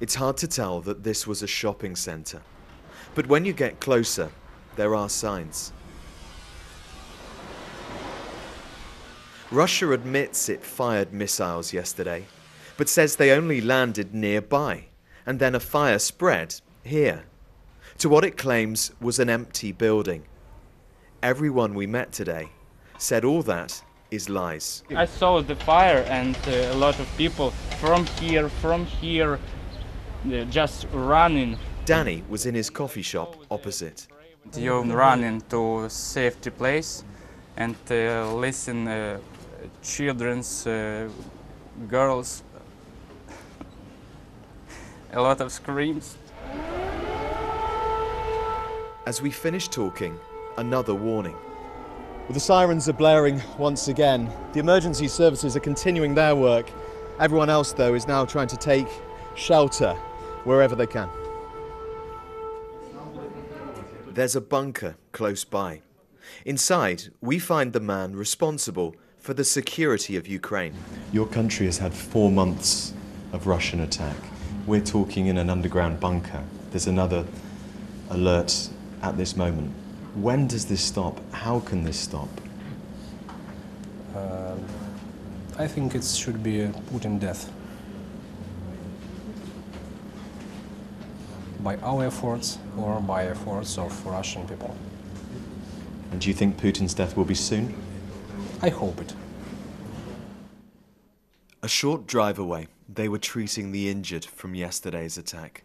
It's hard to tell that this was a shopping centre. But when you get closer, there are signs. Russia admits it fired missiles yesterday, but says they only landed nearby, and then a fire spread here, to what it claims was an empty building. Everyone we met today said all that is lies. I saw the fire and a lot of people from here, just running. Danny was in his coffee shop opposite. You run into safety place and listen children's, girls, a lot of screams. As we finish talking, another warning. The sirens are blaring once again. The emergency services are continuing their work. Everyone else, though, is now trying to take shelter wherever they can. There's a bunker close by. Inside, we find the man responsible for the security of Ukraine. Your country has had 4 months of Russian attack. We're talking in an underground bunker. There's another alert at this moment. When does this stop? How can this stop? I think it should be a Putin death. By our efforts or by efforts of Russian people. And do you think Putin's death will be soon? I hope it. A short drive away, they were treating the injured from yesterday's attack.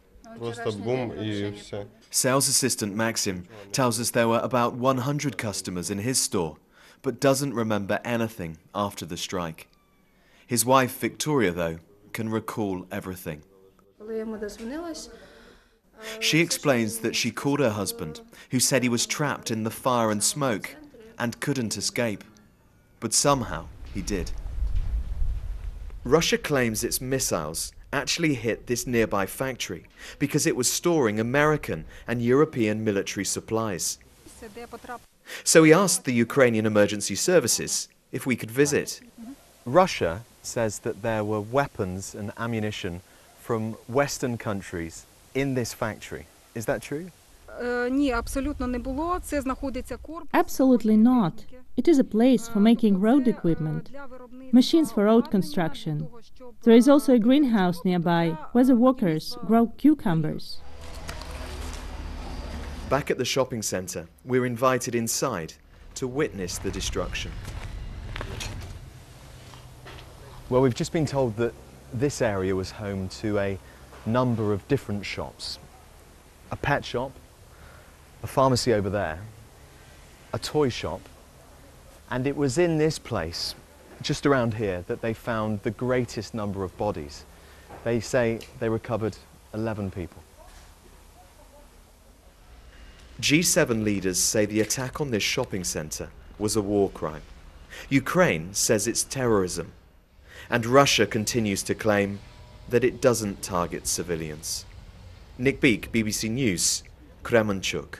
Sales assistant Maxim tells us there were about 100 customers in his store, but doesn't remember anything after the strike. His wife Victoria, though, can recall everything. She explains that she called her husband, who said he was trapped in the fire and smoke and couldn't escape. But somehow he did. Russia claims its missiles actually hit this nearby factory because it was storing American and European military supplies. So we asked the Ukrainian emergency services if we could visit. Russia says that there were weapons and ammunition from Western countries in this factory. Is that true? Absolutely not. It is a place for making road equipment, machines for road construction. There is also a greenhouse nearby where the workers grow cucumbers. Back at the shopping centre, we're invited inside to witness the destruction. Well, we've just been told that this area was home to a number of different shops. A pet shop, a pharmacy over there, a toy shop, and it was in this place, just around here, that they found the greatest number of bodies. They say they recovered 11 people. G7 leaders say the attack on this shopping centre was a war crime. Ukraine says it's terrorism, and Russia continues to claim that it doesn't target civilians. Nick Beake, BBC News, Kremenchuk.